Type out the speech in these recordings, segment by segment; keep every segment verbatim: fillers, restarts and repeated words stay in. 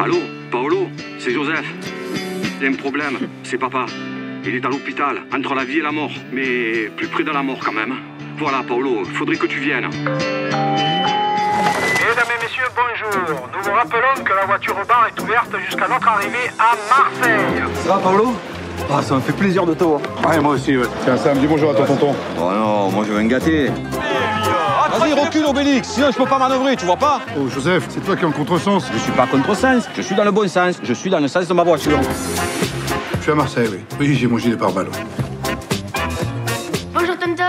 Allô, Paolo, c'est Joseph. Il y a un problème, c'est papa. Il est à l'hôpital, entre la vie et la mort, mais plus près de la mort quand même. Voilà, Paolo, faudrait que tu viennes. Mesdames et messieurs, bonjour. Nous vous rappelons que la voiture au bar est ouverte jusqu'à notre arrivée à Marseille. Ça va, Paolo ? Ah, ça me fait plaisir de te voir. Ouais, moi aussi, ouais. Tiens, Sam, dis bonjour à ton tonton. Oh non, moi je vais me gâter. Vas-y, recule, Obélix, sinon je peux pas manœuvrer, tu vois pas? Oh, Joseph, c'est toi qui es en contresens. Je suis pas contresens, je suis dans le bon sens. Je suis dans le sens de ma voiture. Je suis à Marseille, oui. Oui, j'ai mon gilet pare-balles. Bonjour, Tonto.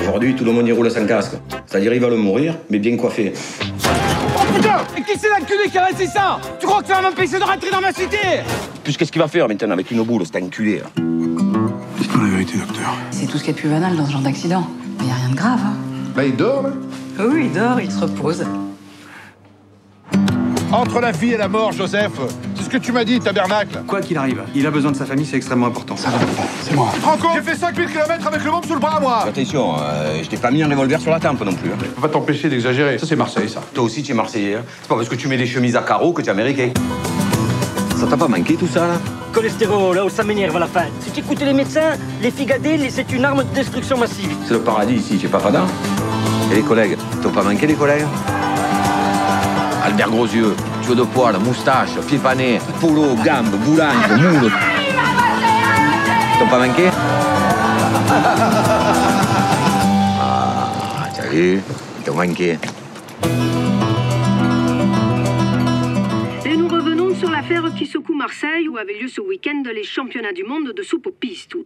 Aujourd'hui, tout le monde y roule sans casque. C'est-à-dire, ils veulent mourir, mais bien coiffés. Oh putain! Et qui c'est l'enculé qui a laissé ça? Tu crois que ça va m'empêcher de rentrer dans ma cité? Puis qu'est-ce qu'il va faire maintenant avec une boule, cet enculé? Dites-moi la vérité, docteur. C'est tout ce qu'il y a de plus banal dans ce genre d'accident. Mais y a rien de grave, hein. Là, il dort, là? Oui, il dort, il se repose. Entre la vie et la mort, Joseph, c'est ce que tu m'as dit, tabernacle. Quoi qu'il arrive, il a besoin de sa famille, c'est extrêmement important. Ça va, c'est moi. Franco, j'ai fait cinq mille kilomètres avec le bombe sous le bras, moi. Attention, euh, je t'ai pas mis un revolver sur la tempe non plus. Hein. On va t'empêcher d'exagérer. Ça, c'est Marseille, ça. Toi aussi, tu es Marseillais. Hein. C'est pas parce que tu mets des chemises à carreaux que tu es américain. Ça t'a pas manqué, tout ça, là? Cholestérol, là où ça m'énerve à la fin. Si tu écoutes les médecins, les figadelles, c'est une arme de destruction massive. C'est le paradis ici, j'ai pas fada. Et les collègues, t'as pas manqué les collègues? Albert Grosieux, tuyau de poil, moustache, pieds panés, polo, gambe, boulange, moule. T'as pas manqué? Ah, t'as vu? T'as manqué. Et nous revenons sur l'affaire qui secoue Marseille où avait lieu ce week-end les championnats du monde de soupe aux pistes.